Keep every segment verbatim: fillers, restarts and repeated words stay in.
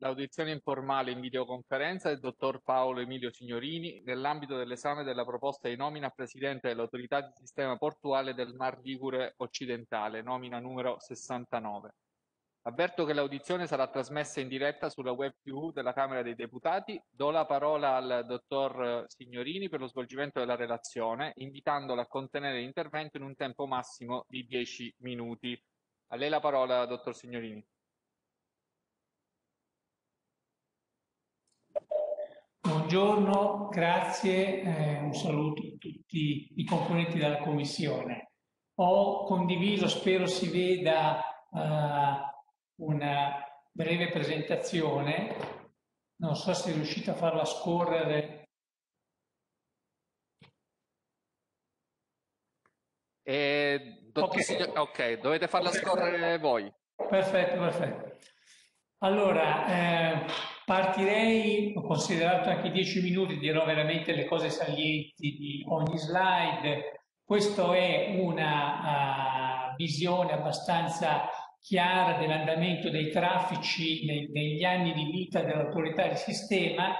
L'audizione informale in videoconferenza del dottor Paolo Emilio Signorini nell'ambito dell'esame della proposta di nomina a presidente dell'autorità di sistema portuale del Mar Ligure Occidentale, nomina numero sessantanove. Avverto che l'audizione sarà trasmessa in diretta sulla web tivù della Camera dei Deputati. Do la parola al dottor Signorini per lo svolgimento della relazione, invitandola a contenere l'intervento in un tempo massimo di dieci minuti. A lei la parola, dottor Signorini. Buongiorno, grazie, eh, un saluto a tutti i componenti della Commissione. Ho condiviso, spero si veda, uh, una breve presentazione. Non so se riuscite a farla scorrere. Eh, okay. ok, dovete farla perfetto. scorrere voi. Perfetto, perfetto. Allora... Eh... Partirei, ho considerato anche dieci minuti, dirò veramente le cose salienti di ogni slide. Questa è una uh, visione abbastanza chiara dell'andamento dei traffici neg negli anni di vita dell'autorità di sistema.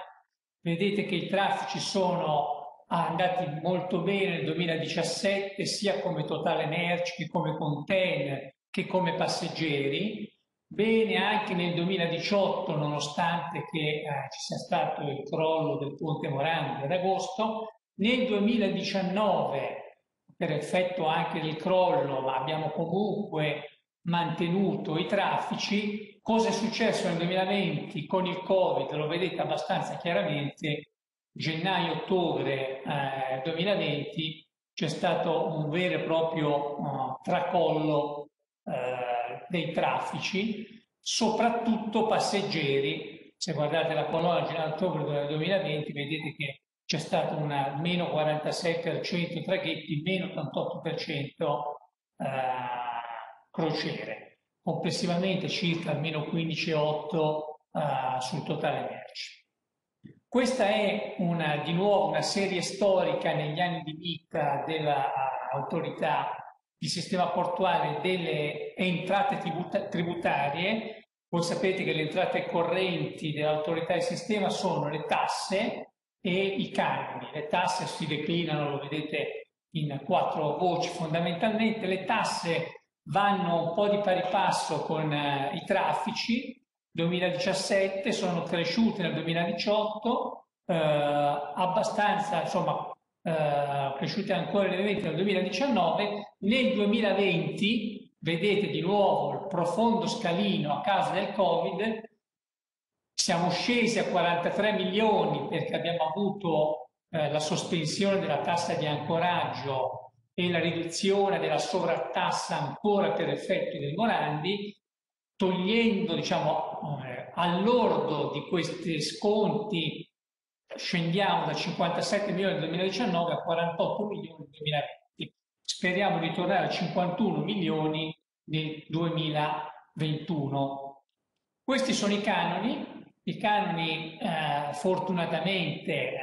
Vedete che i traffici sono andati molto bene nel duemiladiciassette, sia come totale merci che come container che come passeggeri. Bene anche nel duemiladiciotto, nonostante che eh, ci sia stato il crollo del Ponte Morandi ad agosto. Nel duemiladiciannove, per effetto anche del crollo, ma abbiamo comunque mantenuto i traffici. Cosa è successo nel duemilaventi con il Covid? Lo vedete abbastanza chiaramente. Gennaio-ottobre eh, duemilaventi c'è stato un vero e proprio eh, tracollo eh, dei traffici, soprattutto passeggeri. Se guardate la colonna gennaio-ottobre duemilaventi vedete che c'è stato un meno quarantasei per cento traghetti, meno ottantotto per cento eh, crociere, complessivamente circa meno quindici virgola otto eh, sul totale merci. Questa è una, di nuovo una serie storica negli anni di vita dell'autorità il sistema portuale delle entrate tributarie. Voi sapete che le entrate correnti dell'autorità del sistema sono le tasse e i canoni. Le tasse si declinano, lo vedete, in quattro voci fondamentalmente. Le tasse vanno un po' di pari passo con eh, i traffici. duemiladiciassette sono cresciute nel duemiladiciotto, eh, abbastanza, insomma, Uh, cresciute ancora levemente nel duemiladiciannove, nel duemilaventi vedete di nuovo il profondo scalino a causa del Covid. Siamo scesi a quarantatré milioni perché abbiamo avuto uh, la sospensione della tassa di ancoraggio e la riduzione della sovrattassa ancora per effetto del Morandi, togliendo, diciamo, uh, all'ordo di questi sconti. Scendiamo da cinquantasette milioni nel duemiladiciannove a quarantotto milioni nel duemilaventi. Speriamo di tornare a cinquantuno milioni nel duemilaventuno. Questi sono i canoni. I canoni eh, fortunatamente eh,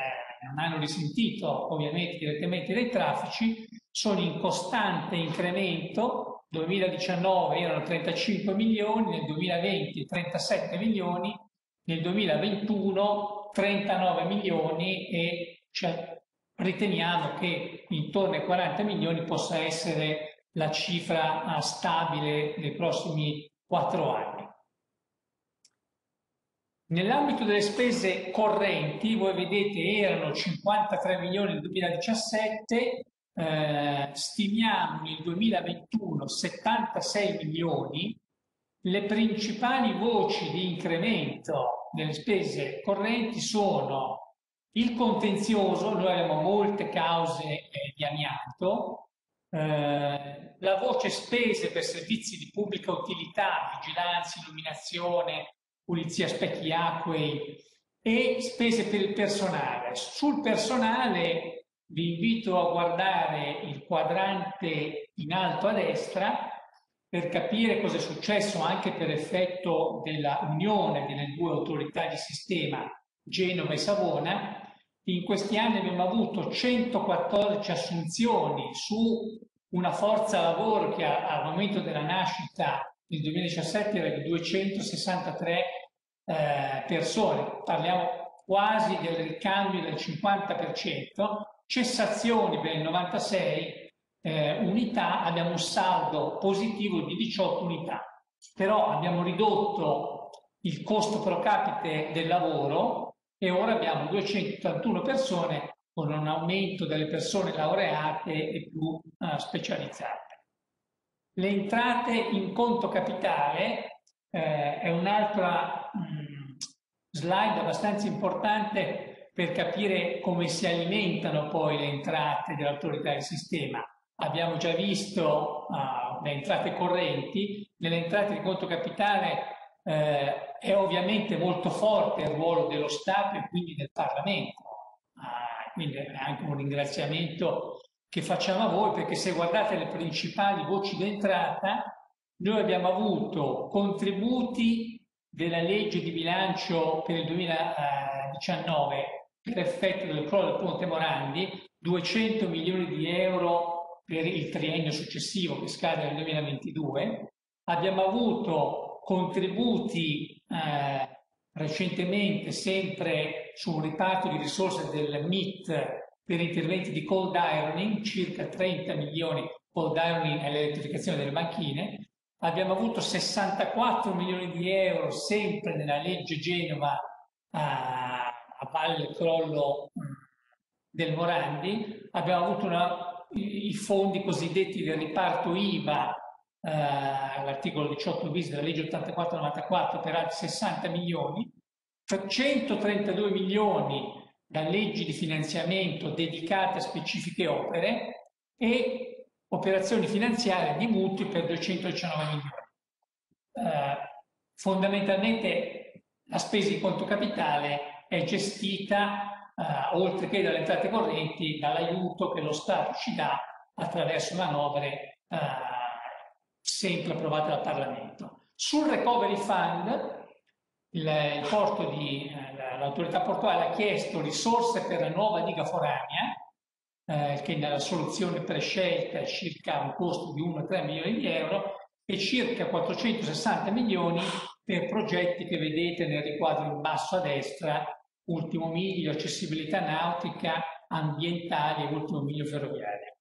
non hanno risentito ovviamente direttamente dai traffici, sono in costante incremento. duemiladiciannove erano trentacinque milioni, nel duemilaventi trentasette milioni, nel duemilaventuno trentanove milioni e cioè, riteniamo che intorno ai quaranta milioni possa essere la cifra stabile nei prossimi quattro anni. Nell'ambito delle spese correnti, voi vedete, erano cinquantatré milioni nel duemiladiciassette, eh, stimiamo nel duemilaventuno settantasei milioni. Le principali voci di incremento delle spese correnti sono il contenzioso, noi abbiamo molte cause eh, di amianto, eh, la voce spese per servizi di pubblica utilità, vigilanza, illuminazione, pulizia specchi acquei e spese per il personale. Sul personale vi invito a guardare il quadrante in alto a destra per capire cosa è successo anche per effetto della unione delle due autorità di sistema Genova e Savona. In questi anni abbiamo avuto centoquattordici assunzioni su una forza lavoro che al momento della nascita nel duemiladiciassette era di duecentosessantatré eh, persone, parliamo quasi del ricambio del cinquanta per cento, cessazioni per il novantasei eh, unità, abbiamo un saldo positivo di diciotto unità, però abbiamo ridotto il costo pro capite del lavoro e ora abbiamo duecentottantuno persone con un aumento delle persone laureate e più eh, specializzate. Le entrate in conto capitale eh, è un'altra mh, slide abbastanza importante per capire come si alimentano poi le entrate dell'autorità del sistema. Abbiamo già visto uh, le entrate correnti. Nelle entrate in conto capitale eh, è ovviamente molto forte il ruolo dello Stato e quindi del Parlamento. Uh, quindi è anche un ringraziamento che facciamo a voi, perché se guardate le principali voci d'entrata, noi abbiamo avuto contributi della legge di bilancio per il duemiladiciannove per effetto del crollo del Ponte Morandi, duecento milioni di euro per il triennio successivo che scade nel duemilaventidue. Abbiamo avuto contributi eh, recentemente sempre su un riparto di risorse del M I T per interventi di cold ironing, circa trenta milioni, cold ironing è l'elettrificazione delle banchine. Abbiamo avuto sessantaquattro milioni di euro sempre nella legge Genova a, a valle del crollo del Morandi. Abbiamo avuto una, i fondi cosiddetti del riparto I V A, eh, all'articolo diciotto bis della legge ottantaquattro novantaquattro, per altri sessanta milioni, centotrentadue milioni da leggi di finanziamento dedicate a specifiche opere e operazioni finanziarie di mutui per duecentodiciannove milioni. Eh, fondamentalmente la spesa in conto capitale è gestita, eh, oltre che dalle entrate correnti, dall'aiuto che lo Stato ci dà attraverso manovre eh, sempre approvate dal Parlamento. Sul Recovery Fund, Il, il porto di, l'autorità portuale ha chiesto risorse per la nuova diga foranea, eh, che nella soluzione prescelta è circa un costo di uno virgola tre milioni di euro, e circa quattrocentosessanta milioni per progetti che vedete nel riquadro in basso a destra: ultimo miglio, accessibilità nautica, ambientali e ultimo miglio ferroviario.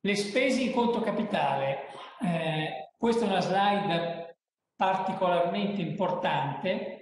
Le spese in conto capitale, eh, questa è una slide particolarmente importante.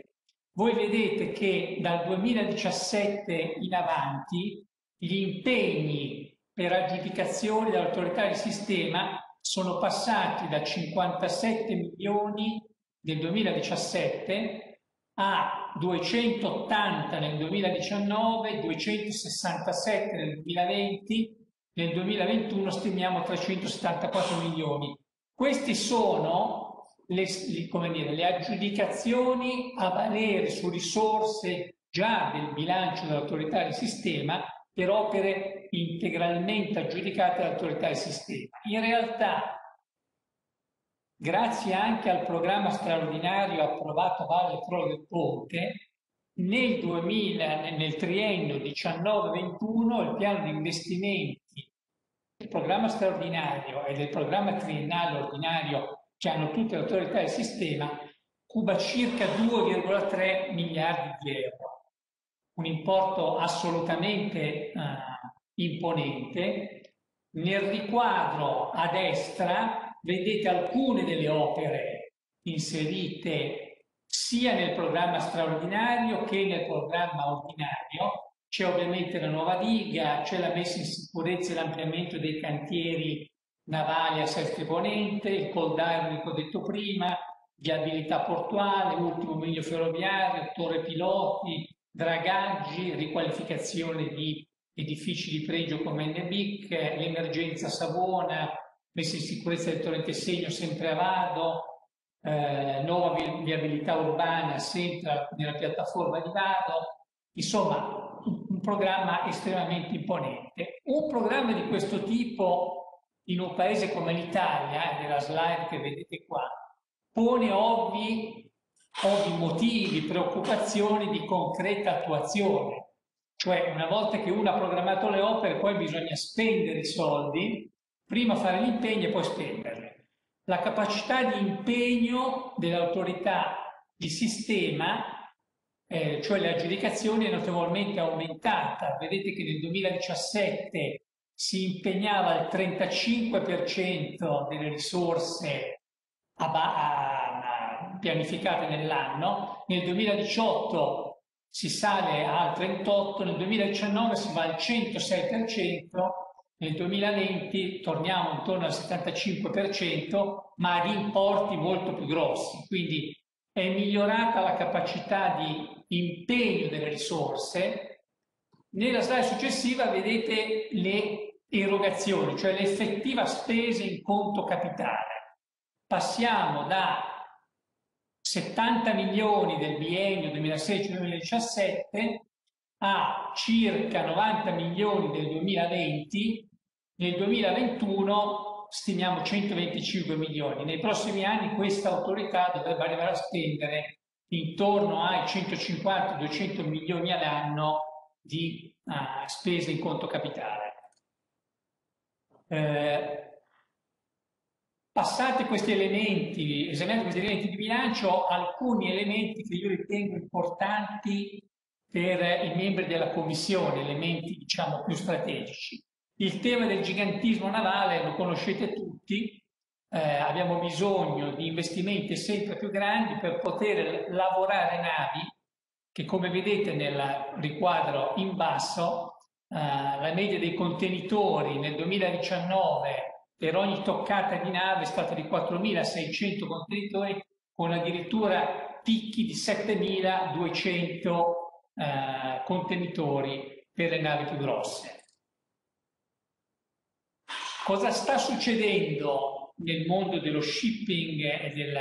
Voi vedete che dal duemiladiciassette in avanti gli impegni per aggiudicazioni dall'autorità del sistema sono passati da cinquantasette milioni del duemiladiciassette a duecentottanta nel duemiladiciannove, duecentosessantasette nel duemilaventi, nel duemilaventuno stimiamo trecentosettantaquattro milioni. Questi sono Le, come dire, le aggiudicazioni a valere su risorse già del bilancio dell'autorità del sistema per opere integralmente aggiudicate dall'autorità del sistema. In realtà, grazie anche al programma straordinario approvato a valle del crollo del ponte, nel, duemila, nel triennio diciannove ventuno il piano di investimenti del programma straordinario e del programma triennale ordinario, che hanno tutte le autorità del sistema, cuba circa due virgola tre miliardi di euro, un importo assolutamente eh, imponente. Nel riquadro a destra vedete alcune delle opere inserite sia nel programma straordinario che nel programma ordinario. C'è ovviamente la nuova diga, c'è la messa in sicurezza e l'ampliamento dei cantieri navali a Sestri Ponente, il cold iron che ho detto prima, viabilità portuale, ultimo miglio ferroviario, torre piloti, dragaggi, riqualificazione di edifici di pregio come N B I C, l'emergenza Savona, messa in sicurezza del torrente Segno sempre a Vado, eh, nuova viabilità urbana sempre nella piattaforma di Vado. Insomma, un programma estremamente imponente. Un programma di questo tipo in un paese come l'Italia, nella slide che vedete qua, pone ovvi, ovvi motivi, preoccupazioni di concreta attuazione. Cioè, una volta che uno ha programmato le opere, poi bisogna spendere i soldi, prima fare gli impegni e poi spenderli. La capacità di impegno dell'autorità Il sistema, eh, cioè l'aggiudicazione, è notevolmente aumentata. Vedete che nel duemiladiciassette si impegnava il trentacinque per cento delle risorse a a, a, pianificate nell'anno, nel duemiladiciotto si sale al trentotto per cento, nel duemiladiciannove si va al centosei per cento, nel duemilaventi torniamo intorno al settantacinque per cento, ma ad importi molto più grossi. Quindi è migliorata la capacità di impegno delle risorse. Nella slide successiva vedete le erogazioni, cioè l'effettiva spesa in conto capitale. Passiamo da settanta milioni del biennio duemilasedici duemiladiciassette a circa novanta milioni del duemilaventi, nel duemilaventuno stimiamo centoventicinque milioni. Nei prossimi anni questa autorità dovrebbe arrivare a spendere intorno ai centocinquanta duecento milioni all'anno di ah, spese in conto capitale. Eh, passati questi elementi, esaminati questi elementi di bilancio, alcuni elementi che io ritengo importanti per i membri della Commissione, elementi diciamo più strategici. Il tema del gigantismo navale lo conoscete tutti, eh, abbiamo bisogno di investimenti sempre più grandi per poter lavorare navi, che come vedete nel riquadro in basso, eh, la media dei contenitori nel duemiladiciannove per ogni toccata di nave è stata di quattromilaseicento contenitori, con addirittura picchi di settemiladuecento eh, contenitori per le navi più grosse. Cosa sta succedendo nel mondo dello shipping e del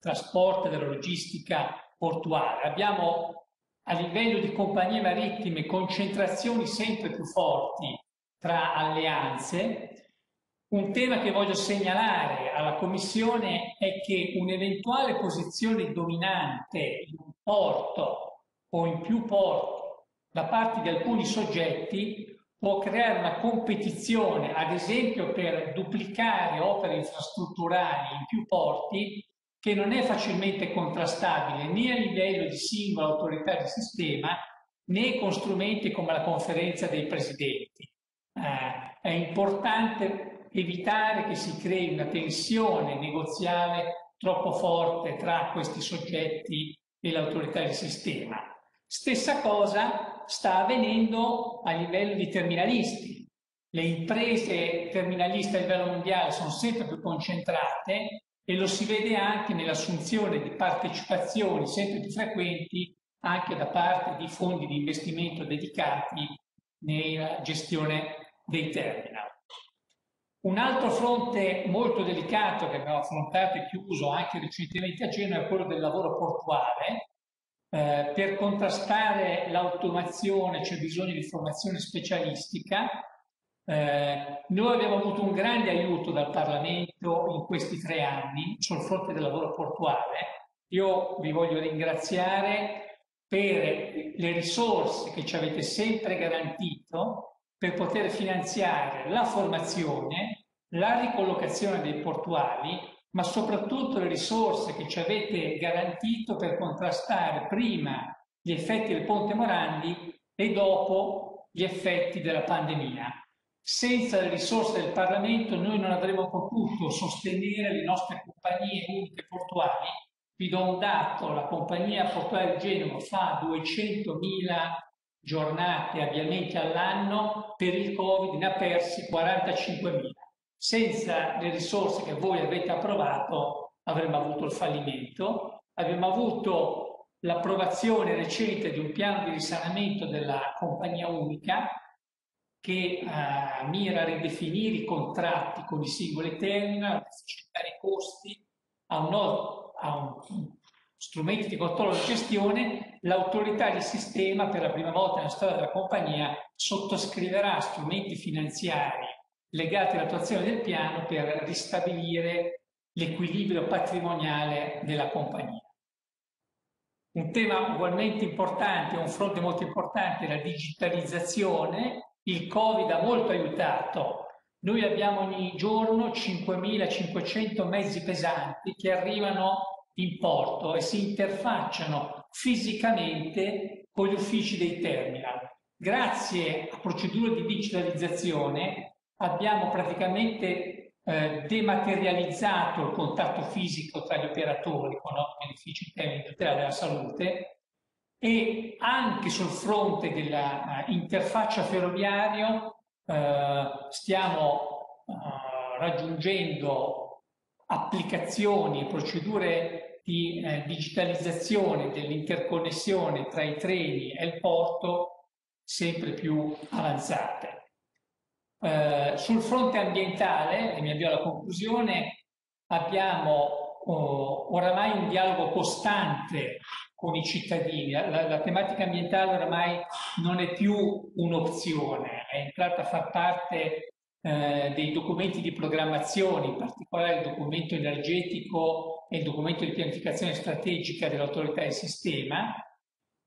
trasporto e della logistica portuale? Abbiamo a livello di compagnie marittime concentrazioni sempre più forti tra alleanze. Un tema che voglio segnalare alla Commissione è che un'eventuale posizione dominante in un porto o in più porti da parte di alcuni soggetti può creare una competizione, ad esempio per duplicare opere infrastrutturali in più porti, che non è facilmente contrastabile né a livello di singola autorità di sistema né con strumenti come la conferenza dei presidenti. Eh, è importante evitare che si crei una tensione negoziale troppo forte tra questi soggetti e l'autorità di sistema. Stessa cosa sta avvenendo a livello di terminalisti. Le imprese terminaliste a livello mondiale sono sempre più concentrate e lo si vede anche nell'assunzione di partecipazioni sempre più frequenti anche da parte di fondi di investimento dedicati nella gestione dei terminal. Un altro fronte molto delicato che abbiamo affrontato e chiuso anche recentemente a Genova è quello del lavoro portuale. Eh, per contrastare l'automazione c'è bisogno di formazione specialistica. Eh, noi abbiamo avuto un grande aiuto dal Parlamento in questi tre anni sul fronte del lavoro portuale. Io vi voglio ringraziare per le risorse che ci avete sempre garantito per poter finanziare la formazione, la ricollocazione dei portuali, ma soprattutto le risorse che ci avete garantito per contrastare prima gli effetti del Ponte Morandi e dopo gli effetti della pandemia. Senza le risorse del Parlamento noi non avremmo potuto sostenere le nostre compagnie uniche portuali. Vi do un dato: la compagnia portuale di Genova fa duecentomila giornate avviamenti all'anno, per il Covid ne ha persi quarantacinquemila. Senza le risorse che voi avete approvato avremmo avuto il fallimento. Abbiamo avuto l'approvazione recente di un piano di risanamento della compagnia unica che eh, mira a ridefinire i contratti con i singoli terminal, a facilitare i costi, a un, a un strumenti di controllo di gestione. L'autorità di sistema, per la prima volta nella storia della compagnia, sottoscriverà strumenti finanziari legati all'attuazione del piano per ristabilire l'equilibrio patrimoniale della compagnia. Un tema ugualmente importante, un fronte molto importante, è la digitalizzazione. Il Covid ha molto aiutato. Noi abbiamo ogni giorno cinquemilacinquecento mezzi pesanti che arrivano in porto e si interfacciano fisicamente con gli uffici dei terminal. Grazie a procedure di digitalizzazione abbiamo praticamente eh, dematerializzato il contatto fisico tra gli operatori con ottimi benefici in termini di tutela della salute, e anche sul fronte dell'interfaccia ferroviaria eh, stiamo eh, raggiungendo applicazioni e procedure di eh, digitalizzazione dell'interconnessione tra i treni e il porto sempre più avanzate. Eh, sul fronte ambientale, e mi avvio alla conclusione, abbiamo oh, oramai un dialogo costante con i cittadini. La, la tematica ambientale oramai non è più un'opzione, è entrata a far parte eh, dei documenti di programmazione, in particolare il documento energetico e il documento di pianificazione strategica dell'autorità del sistema.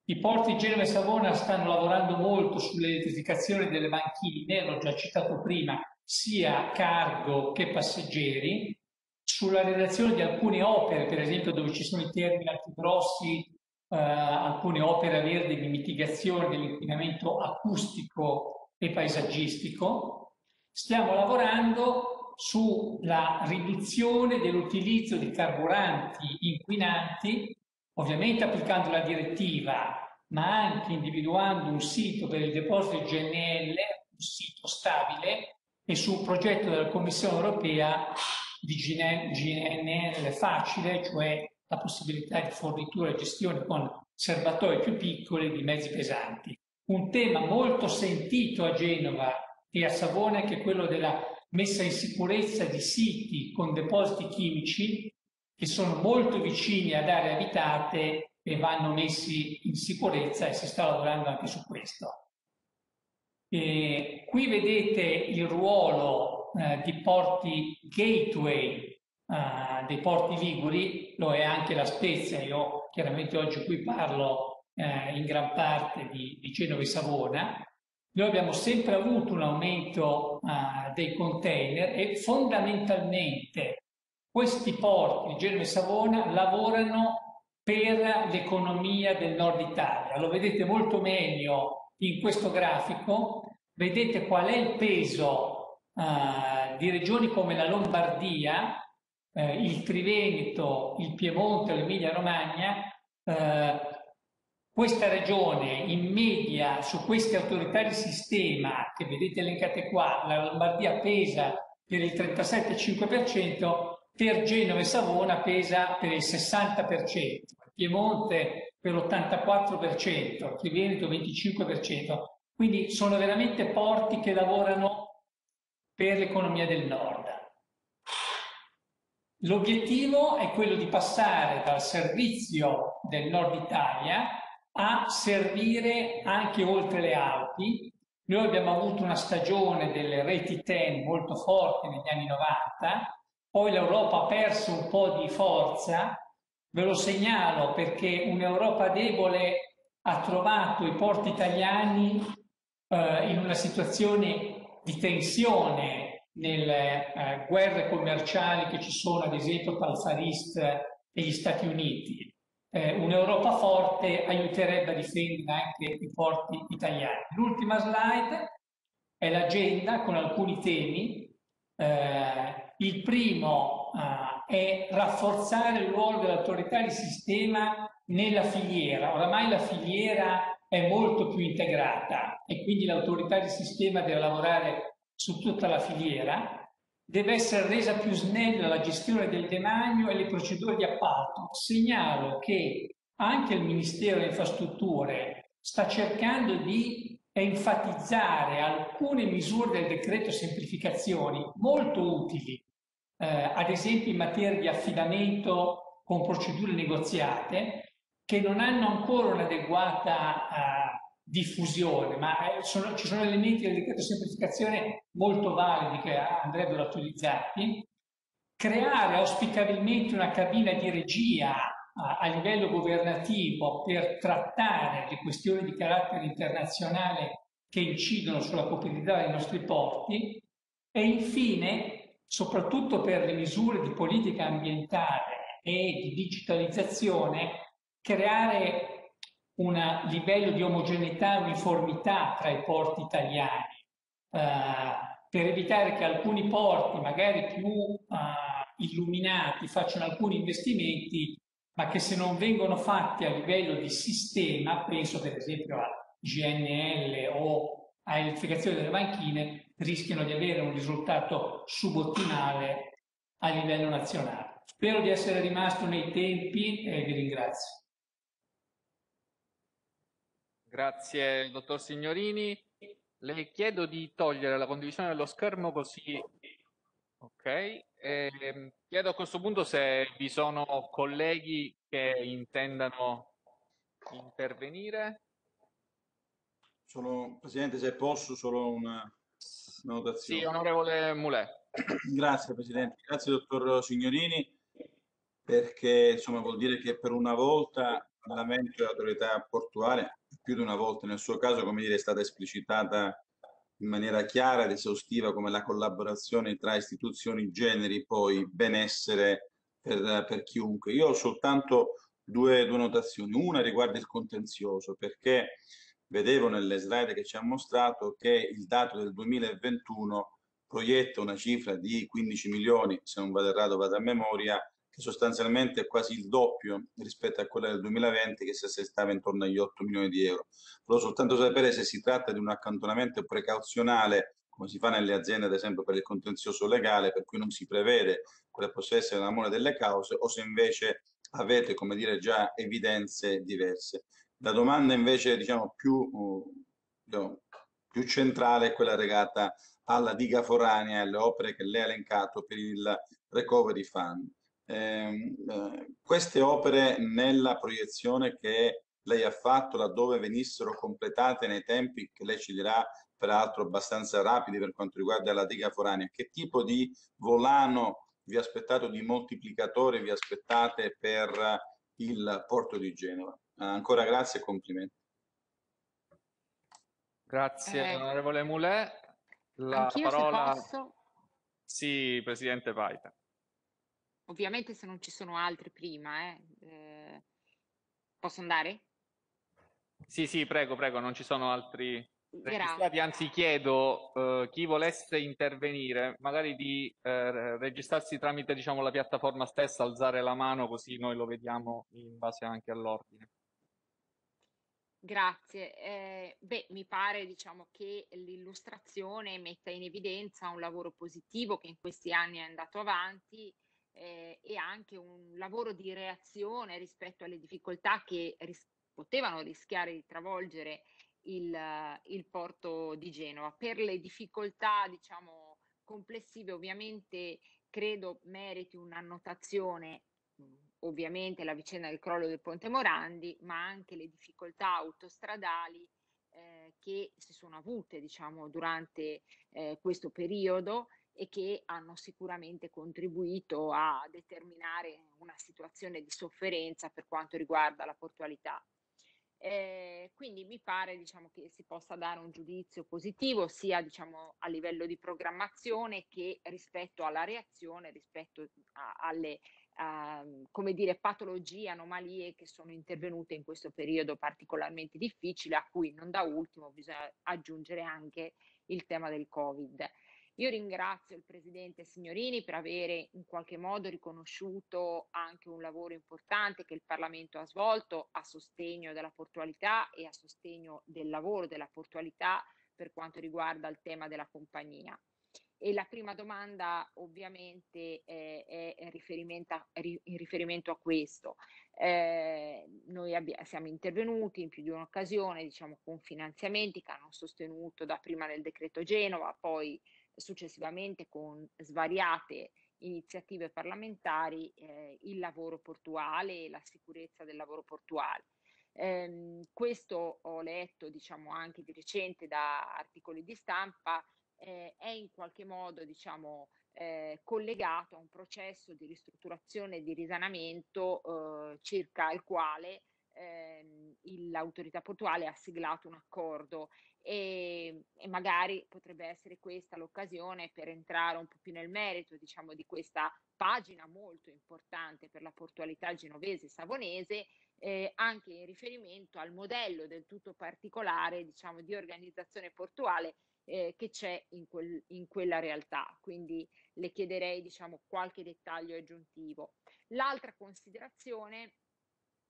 I porti di Genova e Savona stanno lavorando molto sull'elettrificazione delle banchine, l'ho già citato prima, sia cargo che passeggeri, sulla realizzazione di alcune opere, per esempio dove ci sono i terminal più grossi, eh, alcune opere verdi di mitigazione dell'inquinamento acustico e paesaggistico. Stiamo lavorando sulla riduzione dell'utilizzo di carburanti inquinanti, ovviamente applicando la direttiva, ma anche individuando un sito per il deposito G N L, un sito stabile, e su un progetto della Commissione europea di G N L facile, cioè la possibilità di fornitura e gestione con serbatoi più piccoli di mezzi pesanti. Un tema molto sentito a Genova e a Savona, che è quello della messa in sicurezza di siti con depositi chimici, che sono molto vicini ad aree abitate e vanno messi in sicurezza, e si sta lavorando anche su questo. E qui vedete il ruolo eh, di porti gateway, eh, dei porti liguri, lo è anche La Spezia. Io chiaramente oggi qui parlo eh, in gran parte di, di Genova e Savona. Noi abbiamo sempre avuto un aumento eh, dei container, e fondamentalmente questi porti, Genova e Savona, lavorano per l'economia del nord Italia. Lo vedete molto meglio in questo grafico. Vedete qual è il peso eh, di regioni come la Lombardia, eh, il Triveneto, il Piemonte, l'Emilia Romagna. Eh, questa regione in media su queste autorità di sistema che vedete elencate qua, la Lombardia pesa per il trentasette virgola cinque per cento, per Genova e Savona pesa per il sessanta per cento, Piemonte per l'ottantaquattro per cento, Triveneto venticinque per cento, quindi sono veramente porti che lavorano per l'economia del nord. L'obiettivo è quello di passare dal servizio del nord Italia a servire anche oltre le Alpi. Noi abbiamo avuto una stagione delle reti TEN molto forte negli anni novanta, poi l'Europa ha perso un po' di forza. Ve lo segnalo perché un'Europa debole ha trovato i porti italiani eh, in una situazione di tensione nelle eh, guerre commerciali che ci sono, ad esempio, tra il Far East e gli Stati Uniti. Eh, un'Europa forte aiuterebbe a difendere anche i porti italiani. L'ultima slide è l'agenda con alcuni temi. Eh, Il primo uh, è rafforzare il ruolo dell'autorità di sistema nella filiera. Oramai la filiera è molto più integrata, e quindi l'autorità di sistema deve lavorare su tutta la filiera. Deve essere resa più snella la gestione del demanio e le procedure di appalto. Segnalo che anche il Ministero delle Infrastrutture sta cercando di enfatizzare alcune misure del decreto semplificazioni molto utili, eh, ad esempio in materia di affidamento con procedure negoziate, che non hanno ancora un'adeguata eh, diffusione, ma eh, sono, ci sono elementi del decreto semplificazione molto validi che andrebbero attualizzati. Creare auspicabilmente una cabina di regia a livello governativo per trattare le questioni di carattere internazionale che incidono sulla competitività dei nostri porti. E infine, soprattutto per le misure di politica ambientale e di digitalizzazione, creare un livello di omogeneità e uniformità tra i porti italiani, eh, per evitare che alcuni porti, magari più eh, illuminati, facciano alcuni investimenti, ma che se non vengono fatti a livello di sistema, penso per esempio a G N L o a elettrificazione delle banchine, rischiano di avere un risultato subottimale a livello nazionale. Spero di essere rimasto nei tempi e vi ringrazio. Grazie dottor Signorini. Le chiedo di togliere la condivisione dello schermo così... Ok, eh, chiedo a questo punto se vi sono colleghi che intendano intervenire. Solo, Presidente, se posso, solo una notazione. Sì, onorevole Mulè. Grazie Presidente, grazie dottor Signorini, perché insomma vuol dire che per una volta il Parlamento e l'autorità portuale, più di una volta nel suo caso, come dire, è stata esplicitata in maniera chiara ed esaustiva come la collaborazione tra istituzioni generi poi benessere per, per chiunque. Io ho soltanto due, due notazioni. Una riguarda il contenzioso, perché vedevo nelle slide che ci ha mostrato che il dato del duemilaventuno proietta una cifra di quindici milioni, se non vado errato vado a memoria, che sostanzialmente è quasi il doppio rispetto a quella del duemilaventi, che si assestava intorno agli otto milioni di euro. Volevo soltanto sapere se si tratta di un accantonamento precauzionale, come si fa nelle aziende ad esempio per il contenzioso legale, per cui non si prevede quella possa essere la mole delle cause, o se invece avete, come dire, già evidenze diverse. La domanda invece, diciamo, più, diciamo, più centrale è quella legata alla diga foranea e alle opere che lei ha elencato per il Recovery Fund. Eh, eh, queste opere, nella proiezione che lei ha fatto, laddove venissero completate nei tempi che lei ci dirà peraltro abbastanza rapidi per quanto riguarda la diga foranea, che tipo di volano vi aspettate, di moltiplicatore vi aspettate per il porto di Genova? Eh, ancora grazie e complimenti. Grazie eh, onorevole Mulè. La parola... Posso... Sì, Presidente Paita. Ovviamente se non ci sono altri prima, eh. Eh, posso andare? Sì, sì, prego, prego, non ci sono altri registrati, anzi chiedo eh, chi volesse intervenire, magari di eh, registrarsi tramite, diciamo, la piattaforma stessa, alzare la mano così noi lo vediamo in base anche all'ordine. Grazie. Eh, beh, mi pare, diciamo, che l'illustrazione metta in evidenza un lavoro positivo che in questi anni è andato avanti, Eh, e anche un lavoro di reazione rispetto alle difficoltà che ris- potevano rischiare di travolgere il, uh, il porto di Genova. Per le difficoltà, diciamo, complessive, ovviamente credo meriti un'annotazione, ovviamente la vicenda del crollo del Ponte Morandi, ma anche le difficoltà autostradali eh, che si sono avute, diciamo, durante eh, questo periodo, e che hanno sicuramente contribuito a determinare una situazione di sofferenza per quanto riguarda la portualità. Eh, quindi mi pare, diciamo, che si possa dare un giudizio positivo sia, diciamo, a livello di programmazione che rispetto alla reazione, rispetto a, alle a, come dire, patologie, anomalie che sono intervenute in questo periodo particolarmente difficile, a cui non da ultimo bisogna aggiungere anche il tema del Covid. Io ringrazio il Presidente Signorini per avere in qualche modo riconosciuto anche un lavoro importante che il Parlamento ha svolto a sostegno della portualità e a sostegno del lavoro della portualità per quanto riguarda il tema della compagnia. E la prima domanda ovviamente è in riferimento a questo. Eh, noi abbiamo, siamo intervenuti in più di un'occasione, diciamo, con finanziamenti che hanno sostenuto dapprima nel decreto Genova, poi successivamente con svariate iniziative parlamentari eh, il lavoro portuale e la sicurezza del lavoro portuale. Ehm, questo ho letto, diciamo, anche di recente da articoli di stampa, eh, è in qualche modo, diciamo, eh, collegato a un processo di ristrutturazione e di risanamento eh, circa il quale ehm, l'autorità portuale ha siglato un accordo e, e magari potrebbe essere questa l'occasione per entrare un po' più nel merito, diciamo, di questa pagina molto importante per la portualità genovese e savonese, eh, anche in riferimento al modello del tutto particolare, diciamo, di organizzazione portuale eh, che c'è in, quel, in quella realtà. Quindi le chiederei, diciamo, qualche dettaglio aggiuntivo. L'altra considerazione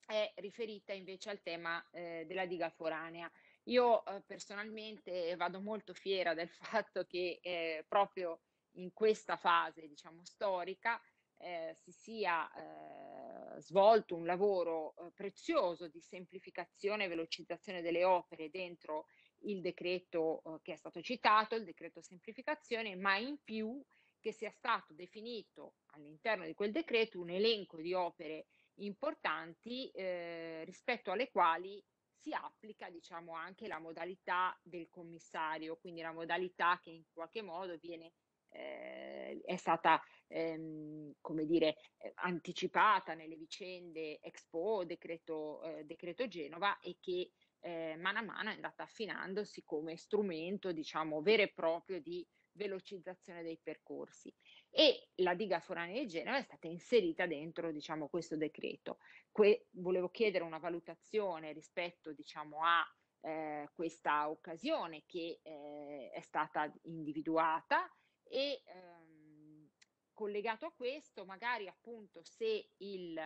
è riferita invece al tema eh, della diga foranea. Io eh, personalmente vado molto fiera del fatto che eh, proprio in questa fase, diciamo, storica eh, si sia eh, svolto un lavoro eh, prezioso di semplificazione e velocizzazione delle opere dentro il decreto eh, che è stato citato, il decreto semplificazione, ma in più che sia stato definito all'interno di quel decreto un elenco di opere importanti eh, rispetto alle quali si applica, diciamo, anche la modalità del commissario, quindi la modalità che in qualche modo viene eh, è stata ehm, come dire eh, anticipata nelle vicende Expo, decreto, eh, decreto Genova, e che eh, mano a mano è andata affinandosi come strumento, diciamo, vero e proprio di velocizzazione dei percorsi, e la diga foranea di Genova è stata inserita dentro, diciamo, questo decreto. Que- volevo chiedere una valutazione rispetto, diciamo, a eh, questa occasione che eh, è stata individuata e ehm, collegato a questo magari, appunto, se il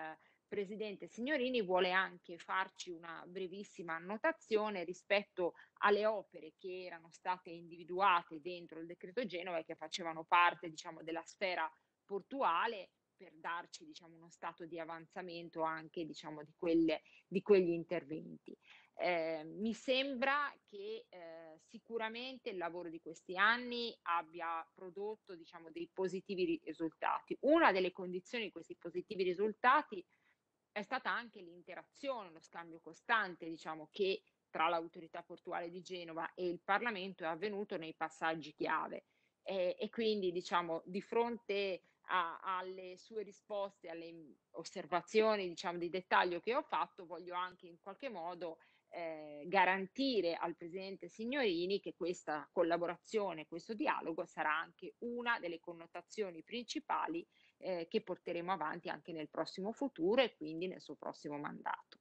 Presidente Signorini vuole anche farci una brevissima annotazione rispetto alle opere che erano state individuate dentro il decreto Genova e che facevano parte, diciamo, della sfera portuale, per darci, diciamo, uno stato di avanzamento anche, diciamo, di, quelle, di quegli interventi. Eh, mi sembra che eh, sicuramente il lavoro di questi anni abbia prodotto, diciamo, dei positivi risultati. Una delle condizioni di questi positivi risultati è stata anche l'interazione, lo scambio costante, diciamo, che tra l'autorità portuale di Genova e il Parlamento è avvenuto nei passaggi chiave. E, e quindi, diciamo, di fronte a, alle sue risposte, alle osservazioni, diciamo, di dettaglio che ho fatto, voglio anche in qualche modo eh, garantire al Presidente Signorini che questa collaborazione, questo dialogo sarà anche una delle connotazioni principali Eh, che porteremo avanti anche nel prossimo futuro e quindi nel suo prossimo mandato.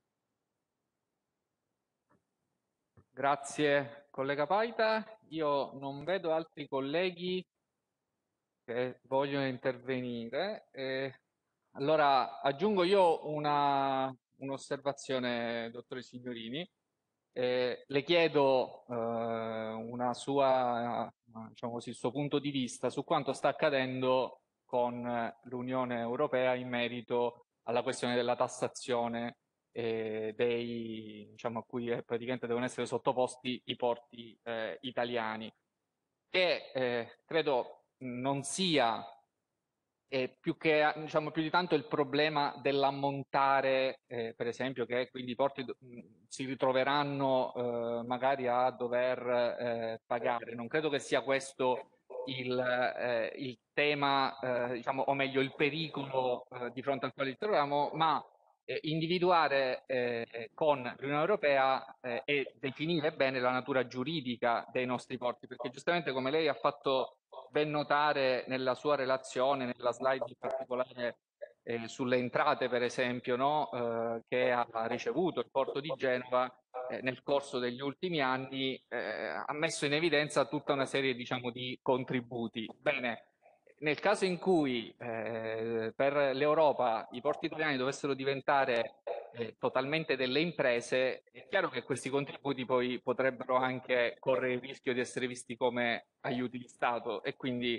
Grazie collega Paita. Io non vedo altri colleghi che vogliono intervenire. Eh, allora aggiungo io una, un'osservazione, dottore Signorini. Eh, le chiedo eh, una sua, diciamo così, il suo punto di vista su quanto sta accadendo con l'Unione Europea in merito alla questione della tassazione eh, dei, diciamo, a cui eh, praticamente devono essere sottoposti i porti eh, italiani, che eh, credo non sia eh, più che, diciamo, più di tanto il problema dell'ammontare, eh, per esempio, che quindi i porti si ritroveranno eh, magari a dover eh, pagare. Non credo che sia questo Il, eh, il tema, eh, diciamo, o meglio il pericolo eh, di fronte al quale ci troviamo, ma eh, individuare eh, con l'Unione Europea eh, e definire bene la natura giuridica dei nostri porti, perché giustamente, come lei ha fatto ben notare nella sua relazione, nella slide in particolare eh, sulle entrate, per esempio, no? eh, che ha ricevuto il porto di Genova nel corso degli ultimi anni, eh, ha messo in evidenza tutta una serie, diciamo, di contributi. Bene, nel caso in cui eh, per l'Europa i porti italiani dovessero diventare eh, totalmente delle imprese, è chiaro che questi contributi poi potrebbero anche correre il rischio di essere visti come aiuti di Stato, e quindi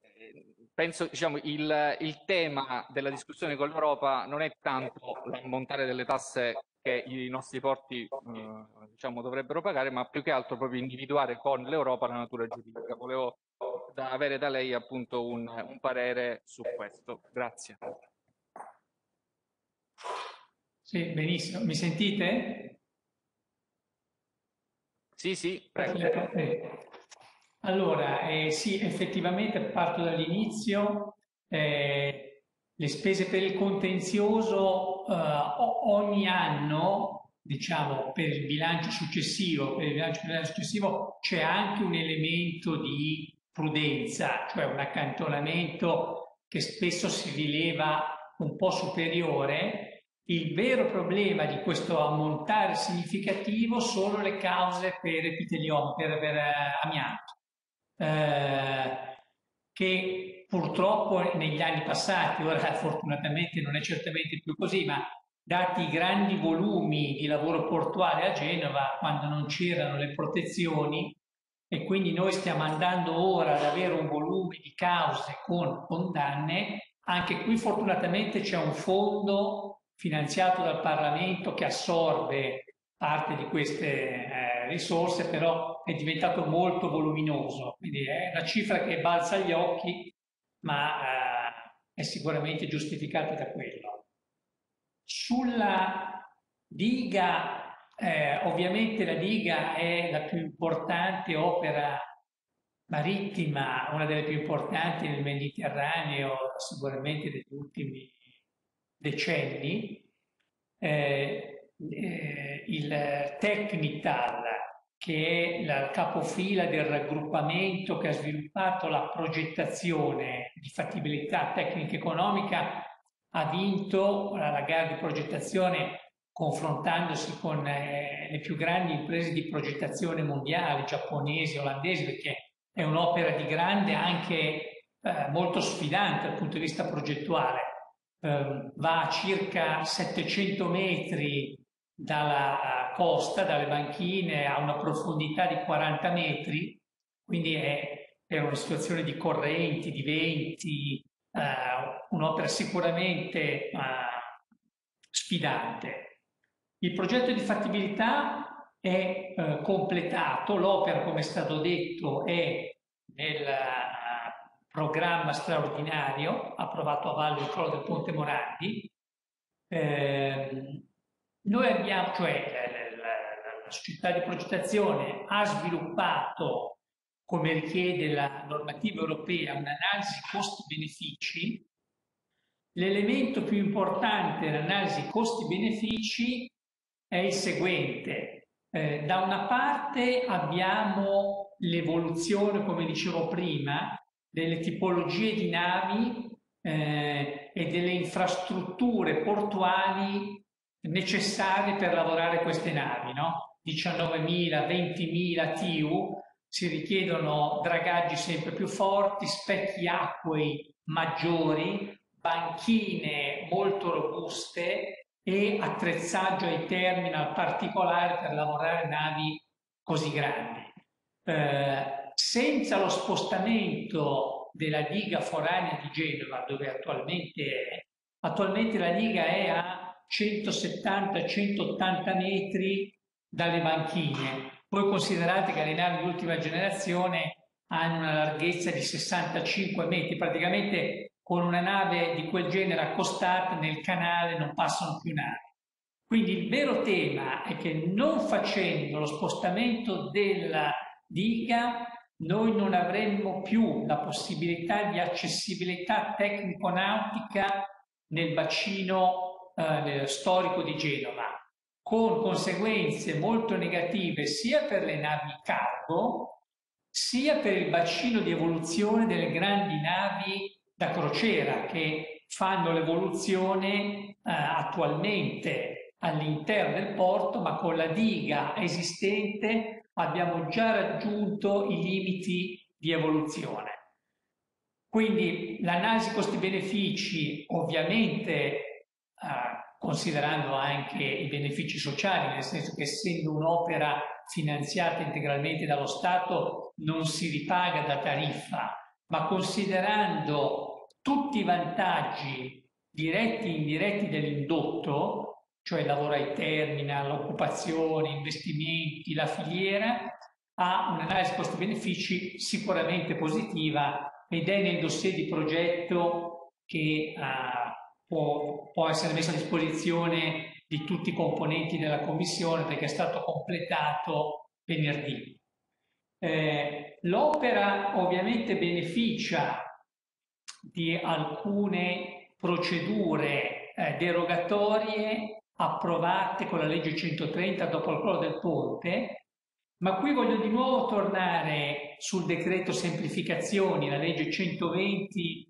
eh, penso, diciamo, il, il tema della discussione con l'Europa non è tanto l'ammontare delle tasse che i nostri porti eh, diciamo, dovrebbero pagare, ma più che altro proprio individuare con l'Europa la natura giuridica. Volevo da, avere da lei, appunto, un, un parere su questo. Grazie. Sì, benissimo. Mi sentite? Sì, sì, prego. Allora, eh, sì, effettivamente parto dall'inizio. Eh, Le spese per il contenzioso eh, ogni anno diciamo, per il bilancio successivo, per il bilancio successivo c'è anche un elemento di prudenza, cioè un accantonamento che spesso si rileva un po' superiore. Il vero problema di questo ammontare significativo sono le cause per epitelioma, per, per amianto, eh, che purtroppo negli anni passati, ora fortunatamente non è certamente più così, ma dati i grandi volumi di lavoro portuale a Genova, quando non c'erano le protezioni, e quindi noi stiamo andando ora ad avere un volume di cause con condanne, anche qui fortunatamente c'è un fondo finanziato dal Parlamento che assorbe parte di queste eh, risorse, però è diventato molto voluminoso, quindi è una cifra che balza agli occhi, ma eh, è sicuramente giustificata da quello. Sulla diga, eh, ovviamente la diga è la più importante opera marittima, una delle più importanti nel Mediterraneo sicuramente degli ultimi decenni. Eh, eh, il Tecnital, che è la capofila del raggruppamento che ha sviluppato la progettazione di fattibilità tecnico-economica, ha vinto la gara di progettazione confrontandosi con eh, le più grandi imprese di progettazione mondiali, giapponesi, olandesi, perché è un'opera di grande, anche eh, molto sfidante dal punto di vista progettuale. Eh, va a circa settecento metri dalla costa, dalle banchine, a una profondità di quaranta metri, quindi è, è una situazione di correnti, di venti, Uh, un'opera sicuramente uh, sfidante. Il progetto di fattibilità è uh, completato, l'opera, come è stato detto, è nel uh, programma straordinario approvato a valle del crollo del Ponte Morandi. Eh, noi abbiamo, cioè la, la, la società di progettazione ha sviluppato, come richiede la normativa europea, un'analisi costi-benefici. L'elemento più importante dell'analisi costi-benefici è il seguente. Eh, da una parte abbiamo l'evoluzione, come dicevo prima, delle tipologie di navi eh, e delle infrastrutture portuali necessarie per lavorare queste navi, no? diciannovemila, ventimila T I U, si richiedono dragaggi sempre più forti, specchi acquei maggiori, banchine molto robuste e attrezzaggio ai terminal particolari per lavorare navi così grandi. Eh, senza lo spostamento della diga foranea di Genova, dove attualmente è, attualmente la diga è a centosettanta centottanta metri dalle banchine. Voi considerate che le navi di ultima generazione hanno una larghezza di sessantacinque metri, praticamente con una nave di quel genere accostata nel canale non passano più navi. Quindi il vero tema è che non facendo lo spostamento della diga noi non avremmo più la possibilità di accessibilità tecnico-nautica nel bacino eh, storico di Genova, con conseguenze molto negative sia per le navi cargo, sia per il bacino di evoluzione delle grandi navi da crociera che fanno l'evoluzione eh, attualmente all'interno del porto, ma con la diga esistente abbiamo già raggiunto i limiti di evoluzione. Quindi l'analisi costi-benefici ovviamente eh, considerando anche i benefici sociali, nel senso che essendo un'opera finanziata integralmente dallo Stato non si ripaga da tariffa, ma considerando tutti i vantaggi diretti e indiretti dell'indotto, cioè il lavoro ai terminal, l'occupazione, investimenti, la filiera, ha un'analisi costi-benefici sicuramente positiva ed è nel dossier di progetto che ha uh, Può, può essere messo a disposizione di tutti i componenti della Commissione, perché è stato completato venerdì. Eh, l'opera ovviamente beneficia di alcune procedure eh, derogatorie approvate con la legge centotrenta dopo il crollo del ponte, ma qui voglio di nuovo tornare sul decreto semplificazioni, la legge centoventi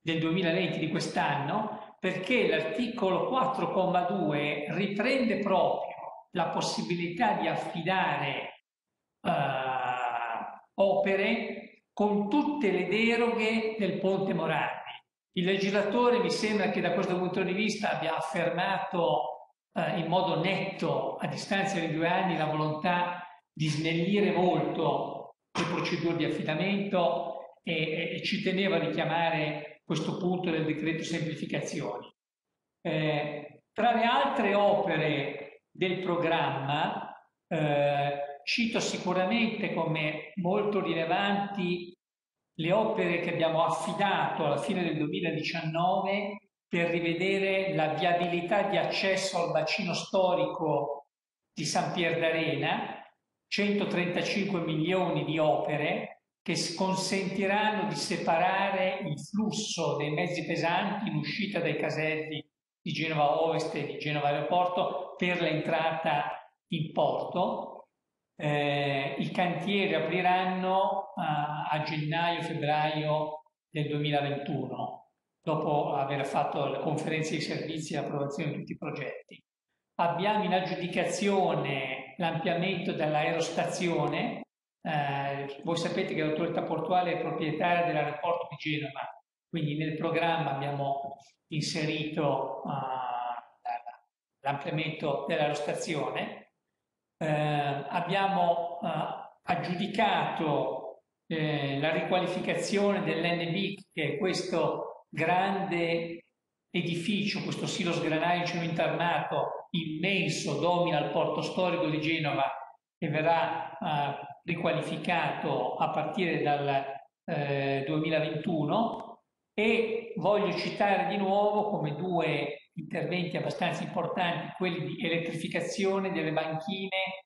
del duemilaventi di quest'anno, perché l'articolo quattro comma due riprende proprio la possibilità di affidare eh, opere con tutte le deroghe del Ponte Morandi. Il legislatore mi sembra che da questo punto di vista abbia affermato eh, in modo netto, a distanza di due anni, la volontà di snellire molto le procedure di affidamento e, e ci teneva a richiamare questo punto del decreto semplificazioni. Eh, tra le altre opere del programma eh, cito sicuramente come molto rilevanti le opere che abbiamo affidato alla fine del duemiladiciannove per rivedere la viabilità di accesso al bacino storico di San Pier d'Arena, centotrentacinque milioni di opere che consentiranno di separare il flusso dei mezzi pesanti in uscita dai caselli di Genova Ovest e di Genova Aeroporto per l'entrata in porto. Eh, I cantieri apriranno eh, a gennaio-febbraio del duemilaventuno, dopo aver fatto la conferenza di servizi e l'approvazione di tutti i progetti. Abbiamo in aggiudicazione l'ampliamento dell'aerostazione. Eh, voi sapete che l'autorità portuale è proprietaria dell'aeroporto di Genova, quindi nel programma abbiamo inserito eh, l'ampliamento dell'aerostazione. Eh, abbiamo eh, aggiudicato eh, la riqualificazione dell'N B I C, che è questo grande edificio, questo silo sgranaio in cemento armato immenso, domina il porto storico di Genova e verrà eh, riqualificato a partire dal eh, duemilaventuno. E voglio citare di nuovo come due interventi abbastanza importanti, quelli di elettrificazione delle banchine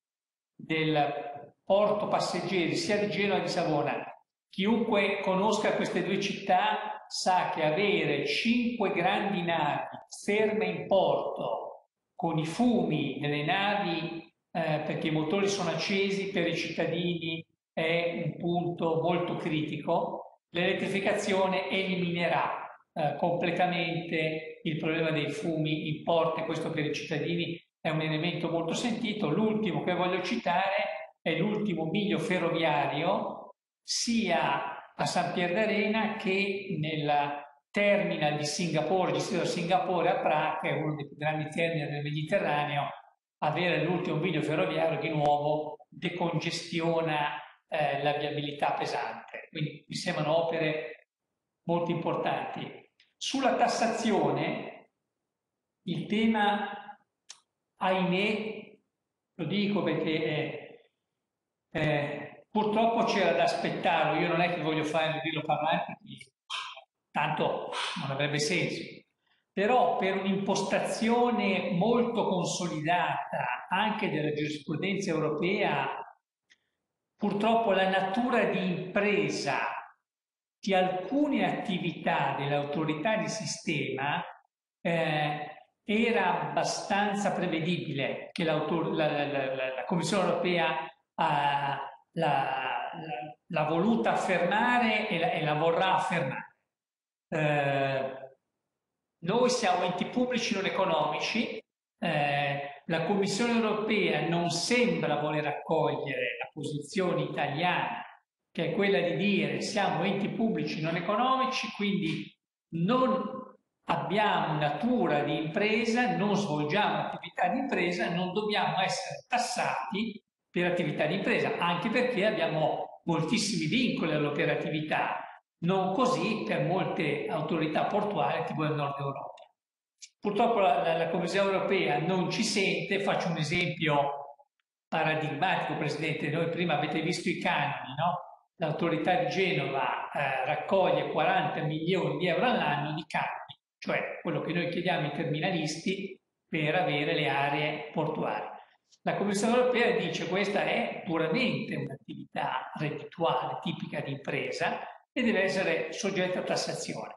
del porto passeggeri sia di Genova che di Savona. Chiunque conosca queste due città sa che avere cinque grandi navi ferme in porto con i fumi delle navi eh, perché i motori sono accesi per i cittadini è un punto molto critico. L'elettrificazione eliminerà Eh, completamente il problema dei fumi in porto, e questo per i cittadini è un elemento molto sentito. L'ultimo che voglio citare è l'ultimo miglio ferroviario sia a San Pier d'Arena che nella terminal di Singapore, gestito da Singapore a Prà, che è uno dei più grandi terminal del Mediterraneo. Avere l'ultimo miglio ferroviario di nuovo decongestiona eh, la viabilità pesante, quindi mi sembrano opere molto importanti. Sulla tassazione, il tema, ahimè, lo dico perché eh, eh, purtroppo c'era da aspettarlo, io non è che voglio fare dirlo parlare, tanto non avrebbe senso, però per un'impostazione molto consolidata anche della giurisprudenza europea, purtroppo la natura di impresa di alcune attività dell'autorità di sistema eh, era abbastanza prevedibile che la, la, la, la Commissione europea eh, l'ha la, la voluta affermare e la, e la vorrà affermare. Eh, noi siamo enti pubblici non economici, eh, la Commissione europea non sembra voler accogliere la posizione italiana, che è quella di dire siamo enti pubblici non economici, quindi non abbiamo natura di impresa, non svolgiamo attività di impresa, non dobbiamo essere tassati per attività di impresa, anche perché abbiamo moltissimi vincoli all'operatività, non così per molte autorità portuali tipo del Nord Europa. Purtroppo la, la, la Commissione europea non ci sente. Faccio un esempio paradigmatico, Presidente. Noi prima avete visto i canoni, no? L'autorità di Genova eh, raccoglie quaranta milioni di euro all'anno di canoni, cioè quello che noi chiediamo ai terminalisti per avere le aree portuali. La Commissione europea dice questa è puramente un'attività reddituale, tipica di impresa, e deve essere soggetta a tassazione.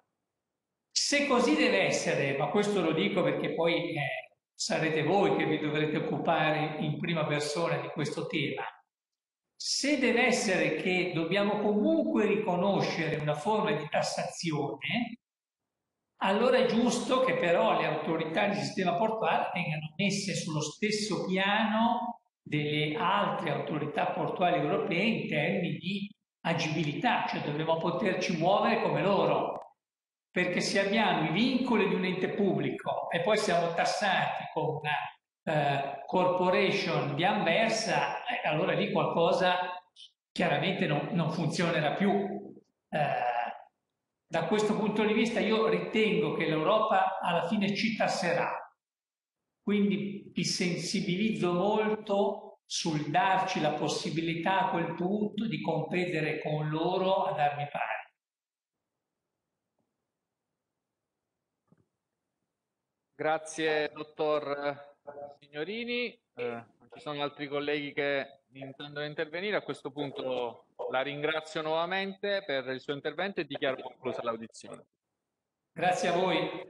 Se così deve essere, ma questo lo dico perché poi eh, sarete voi che vi dovrete occupare in prima persona di questo tema. Se deve essere che dobbiamo comunque riconoscere una forma di tassazione, allora è giusto che però le autorità del sistema portuale vengano messe sullo stesso piano delle altre autorità portuali europee in termini di agibilità, cioè dobbiamo poterci muovere come loro. Perché se abbiamo i vincoli di un ente pubblico e poi siamo tassati con una eh, corporation di Anversa, eh, allora lì qualcosa chiaramente non, non funzionerà più. Eh, da questo punto di vista io ritengo che l'Europa alla fine ci tasserà, quindi mi sensibilizzo molto sul darci la possibilità a quel punto di competere con loro ad armi pari. Grazie dottor Signorini, eh, ci sono altri colleghi che intendono intervenire, a questo punto la ringrazio nuovamente per il suo intervento e dichiaro conclusa l'audizione. Grazie a voi.